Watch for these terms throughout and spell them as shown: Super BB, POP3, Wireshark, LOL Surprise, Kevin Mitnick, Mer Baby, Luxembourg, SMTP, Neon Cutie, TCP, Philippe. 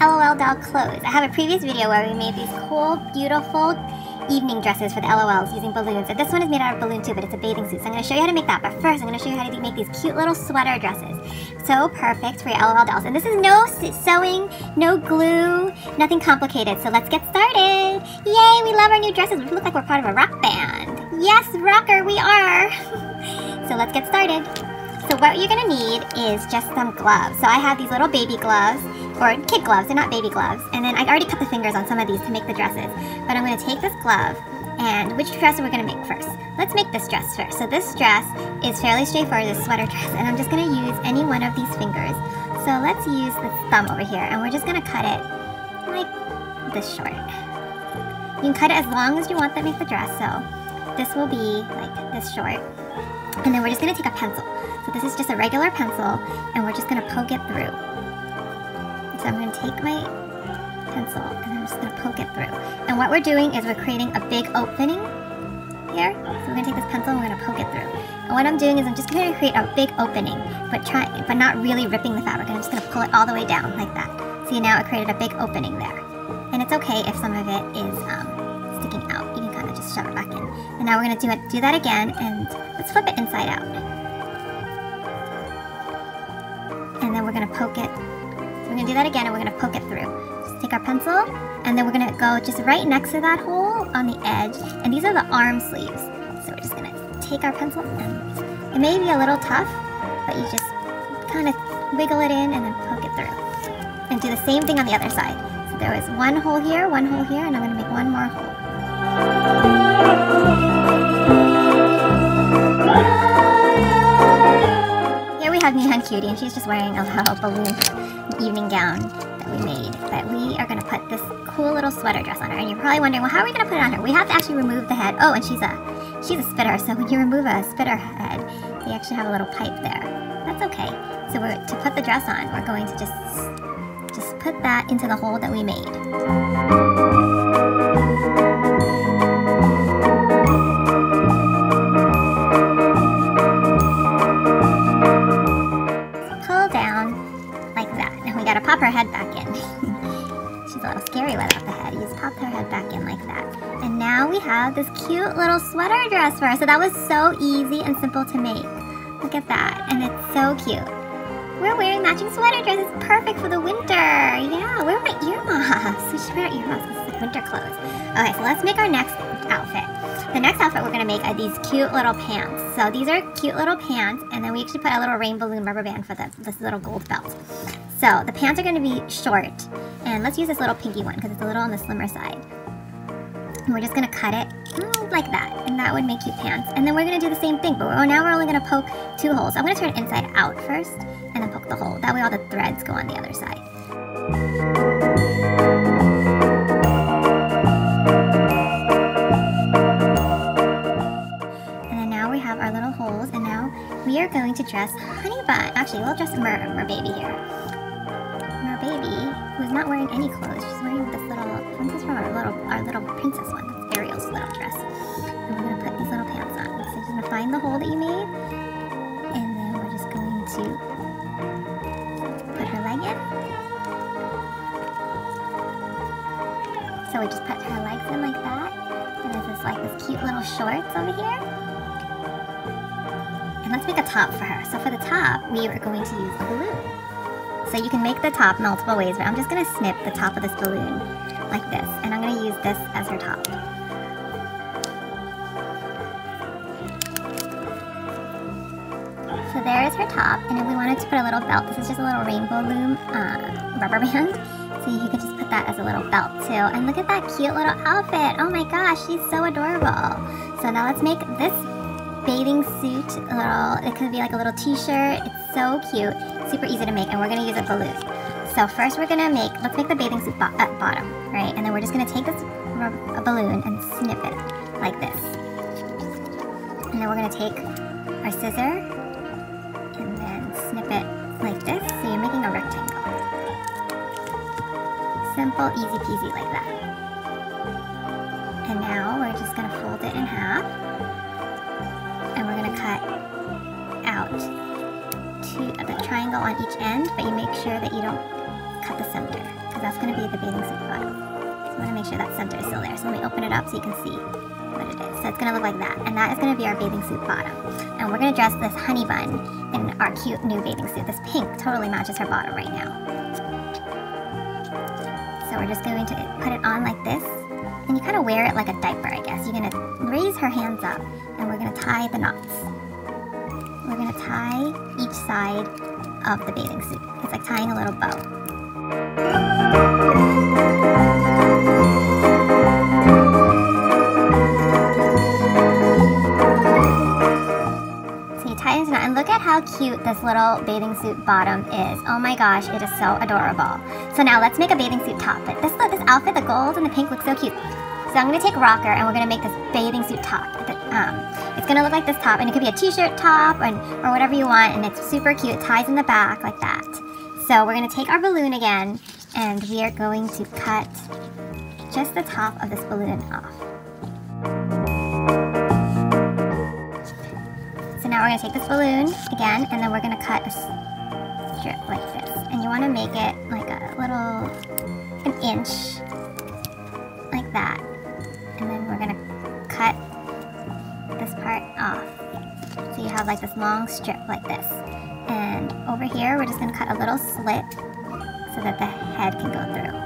LOL doll clothes. I have a previous video where we made these cool, beautiful evening dresses for the LOLs using balloons. And this one is made out of balloon too, but it's a bathing suit. So I'm going to show you how to make that. But first, I'm going to show you how to make these cute little sweater dresses. So perfect for your LOL dolls. And this is no sewing, no glue, nothing complicated. So let's get started. Yay, we love our new dresses. We look like we're part of a rock band. Yes, rocker, we are. So let's get started. So what you're going to need is just some gloves. So I have these little baby gloves, or kid gloves, they're not baby gloves. And then I already cut the fingers on some of these to make the dresses. But I'm going to take this glove, and which dress are we going to make first? Let's make this dress first. So this dress is fairly straightforward, this sweater dress, and I'm just going to use any one of these fingers. So let's use this thumb over here, and we're just going to cut it like this short. You can cut it as long as you want, that makes the dress. So this will be like this short. And then we're just going to take a pencil. So this is just a regular pencil, and we're just going to poke it through. So I'm going to take my pencil, and I'm just going to poke it through. And what we're doing is we're creating a big opening here. So we're going to take this pencil, and we're going to poke it through. And what I'm doing is I'm just going to create a big opening, but not really ripping the fabric. And I'm just going to pull it all the way down like that. See, now it created a big opening there. And it's okay if some of it is sticking out. You can kind of just shove it back in. And now we're going to do that again, and let's flip it inside out. And then we're going to poke it. So we're going to do that again, and we're going to poke it through. Just take our pencil, and then we're going to go just right next to that hole on the edge. And these are the arm sleeves. So we're just going to take our pencil, and it may be a little tough, but you just kind of wiggle it in and then poke it through. And do the same thing on the other side. So there was one hole here, and I'm going to make one more hole. We have Neon Cutie, and she's just wearing a little balloon evening gown that we made. But we are going to put this cool little sweater dress on her, and you're probably wondering, well, how are we going to put it on her? We have to actually remove the head. Oh, and she's a spitter, so when you remove a spitter head, they actually have a little pipe there. That's okay. So to put the dress on, we're going to just put that into the hole that we made. Pop her head back in. She's a little scary without the head. You just pop her head back in like that. And now we have this cute little sweater dress for her. So that was so easy and simple to make. Look at that. And it's so cute. We're wearing matching sweater dresses. Perfect for the winter. Yeah, where are my earmuffs? We should wear our earmuffs. It's like winter clothes. Okay, so let's make our next outfit. The next outfit we're going to make are these cute little pants. So these are cute little pants, and then we actually put a little rain balloon rubber band for this little gold belt. So the pants are going to be short, and let's use this little pinky one because it's a little on the slimmer side. And we're just going to cut it like that, and that would make cute pants. And then we're going to do the same thing, but now we're only going to poke two holes. I'm going to turn it inside out first, and then poke the hole. That way all the threads go on the other side. We are going to dress Honey Bun. Actually, we'll dress Mer Baby here. Mer Baby, who's not wearing any clothes. She's wearing this little, princess from our little princess one. That's Ariel's little dress. And we're going to put these little pants on. So you're going to find the hole that you made. And then we're just going to put her leg in. So we just put her legs in like that. And this is like this cute little shorts over here. Let's make a top for her. So for the top, we are going to use a balloon. So you can make the top multiple ways, but I'm just going to snip the top of this balloon like this. And I'm going to use this as her top. So there is her top. And if we wanted to put a little belt, this is just a little rainbow loom rubber band. So you could just put that as a little belt too. And look at that cute little outfit. Oh my gosh, she's so adorable. So now let's make this bathing suit, it could be like a little t-shirt. It's so cute, super easy to make, and we're going to use a balloon. So first we're going to let's make the bathing suit bottom, right? And then we're just going to take this balloon and snip it like this. And then we're going to take our scissor and then snip it like this. So you're making a rectangle. Simple, easy peasy like that. And now we're just going to fold it in half. Cut out to the triangle on each end, but you make sure that you don't cut the center. because that's going to be the bathing surprise. So I want to make sure that center is still there. So let me open it up so you can see what it is. So it's going to look like that, and that is going to be our bathing suit bottom. And we're going to dress this honey bun in our cute new bathing suit. This pink totally matches her bottom right now. So we're just going to put it on like this, and you kind of wear it like a diaper, I guess. You're going to raise her hands up, and we're going to tie the knots. We're going to tie each side of the bathing suit. It's like tying a little bow. And look at how cute this little bathing suit bottom is. Oh my gosh, it is so adorable. So now let's make a bathing suit top. But this outfit, the gold and the pink, looks so cute. So I'm going to take Rocker and we're going to make this bathing suit top. It's going to look like this top, and it could be a t-shirt top or whatever you want, and it's super cute. It ties in the back like that. So we're going to take our balloon again, and we are going to cut just the top of this balloon off. Now we're going to take this balloon again, and then we're going to cut a strip like this. And you want to make it like a little, an inch, like that. And then we're going to cut this part off. So you have like this long strip like this. And over here, we're just going to cut a little slit so that the head can go through.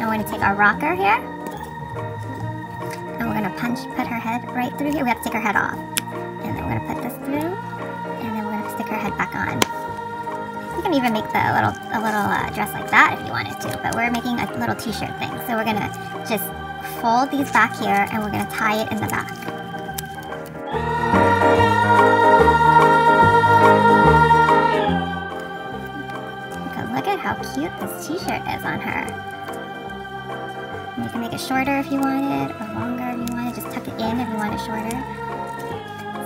And we're going to take our rocker here, and we're going to put her head right through here. We have to take her head off. And then we're going to put this through, and then we're going to stick her head back on. You can even make a little dress like that if you wanted to, but we're making a little t-shirt thing. So we're going to just fold these back here, and we're going to tie it in the back. Look at how cute this t-shirt is on her. You can make it shorter if you want it, or longer if you want it. Just tuck it in if you want it shorter.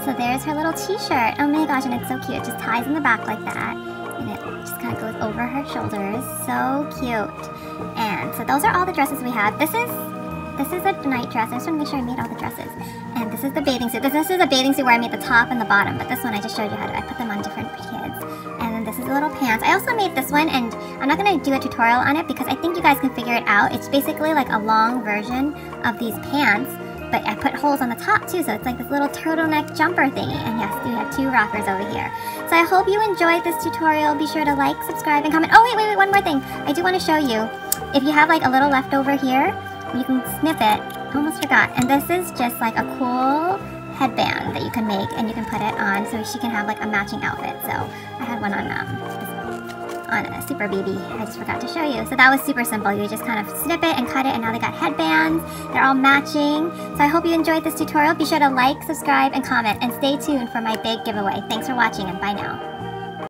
So there's her little t-shirt. Oh my gosh, and it's so cute. It just ties in the back like that, and it just kind of goes over her shoulders. So cute. And so those are all the dresses we have. This is a night dress. I just want to make sure I made all the dresses. And this is the bathing suit. This is a bathing suit where I made the top and the bottom, but this one I just showed you how to. I put them on different kids. And then this is the little pants. I also made this one, and I'm not going to do a tutorial on it because I think you guys can figure it out. It's basically like a long version of these pants, but I put holes on the top too, so it's like this little turtleneck jumper thingy. And yes, we have two rockers over here. So I hope you enjoyed this tutorial. Be sure to like, subscribe, and comment. Oh, wait, one more thing. I do want to show you. If you have like a little leftover here, you can snip it. Almost forgot. And this is just like a cool headband that you can make, and you can put it on so she can have like a matching outfit. So I had one on a Super BB. I just forgot to show you. So that was super simple. You just kind of snip it and cut it, and now they got headbands. They're all matching. So I hope you enjoyed this tutorial. Be sure to like, subscribe, and comment, and stay tuned for my big giveaway. Thanks for watching, and bye now.